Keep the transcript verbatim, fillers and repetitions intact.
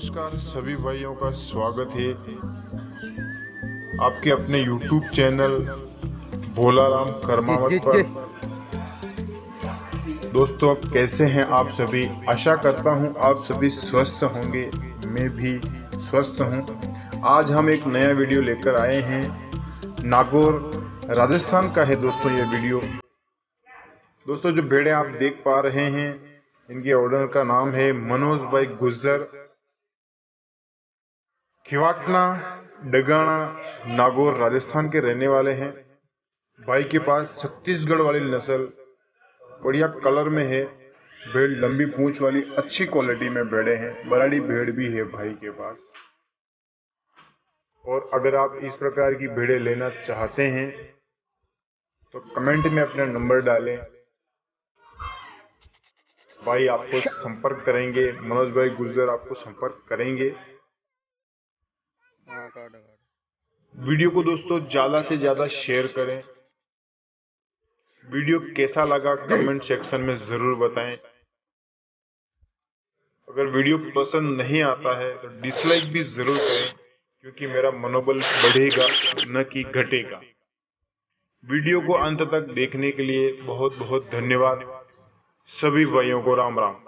नमस्कार सभी भाइयों का स्वागत है आपके अपने YouTube चैनल भोलाराम कर्मावत पर। दोस्तों आप कैसे हैं आप सभी? आशा करता हूं आप सभी स्वस्थ होंगे, मैं भी स्वस्थ हूं। आज हम एक नया वीडियो लेकर आए हैं, नागौर राजस्थान का है दोस्तों ये वीडियो। दोस्तों जो भेड़ें आप देख पा रहे हैं इनके ऑर्डर का नाम है मनोज भाई गुर्जर, किवाटना डगा नागौर राजस्थान के रहने वाले हैं। भाई के पास छत्तीसगढ़ वाली नस्ल बढ़िया कलर में है, भेड़ लंबी पूंछ वाली अच्छी क्वालिटी में भेड़े हैं, बराड़ी भेड़ भी है भाई के पास। और अगर आप इस प्रकार की भेड़े लेना चाहते हैं तो कमेंट में अपना नंबर डालें, भाई आपको संपर्क करेंगे, मनोज भाई गुर्जर आपको संपर्क करेंगे। वीडियो को दोस्तों ज्यादा से ज्यादा शेयर करें। वीडियो कैसा लगा कमेंट सेक्शन में जरूर बताएं। अगर वीडियो पसंद नहीं आता है तो डिसलाइक भी जरूर करें, क्योंकि मेरा मनोबल बढ़ेगा न कि घटेगा। वीडियो को अंत तक देखने के लिए बहुत बहुत धन्यवाद। सभी भाइयों को राम राम।